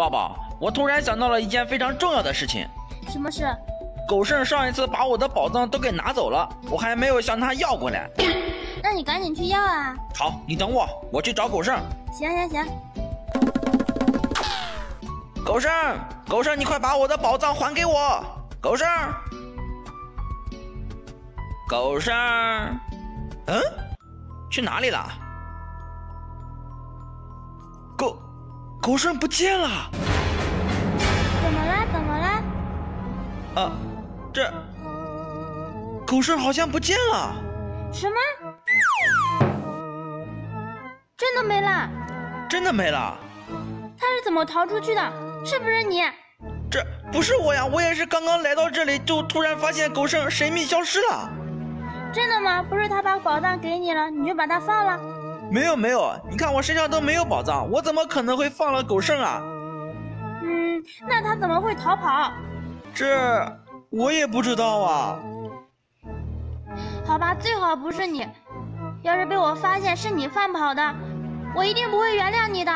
爸爸，我突然想到了一件非常重要的事情。什么事？狗剩上一次把我的宝藏都给拿走了，我还没有向他要过来。那你赶紧去要啊！好，你等我，我去找狗剩。行。狗剩，你快把我的宝藏还给我！狗剩，去哪里了？狗剩不见了！怎么了？啊，这狗剩好像不见了。什么？真的没了？他是怎么逃出去的？是不是你？这不是我呀，我也是刚刚来到这里，就突然发现狗剩神秘消失了。真的吗？不是他把宝藏给你了，你就把它放了？没有，你看我身上都没有宝藏，我怎么可能会放了狗剩啊？那他怎么会逃跑？这我也不知道啊。好吧，最好不是你，要是被我发现是你放跑的，我一定不会原谅你的。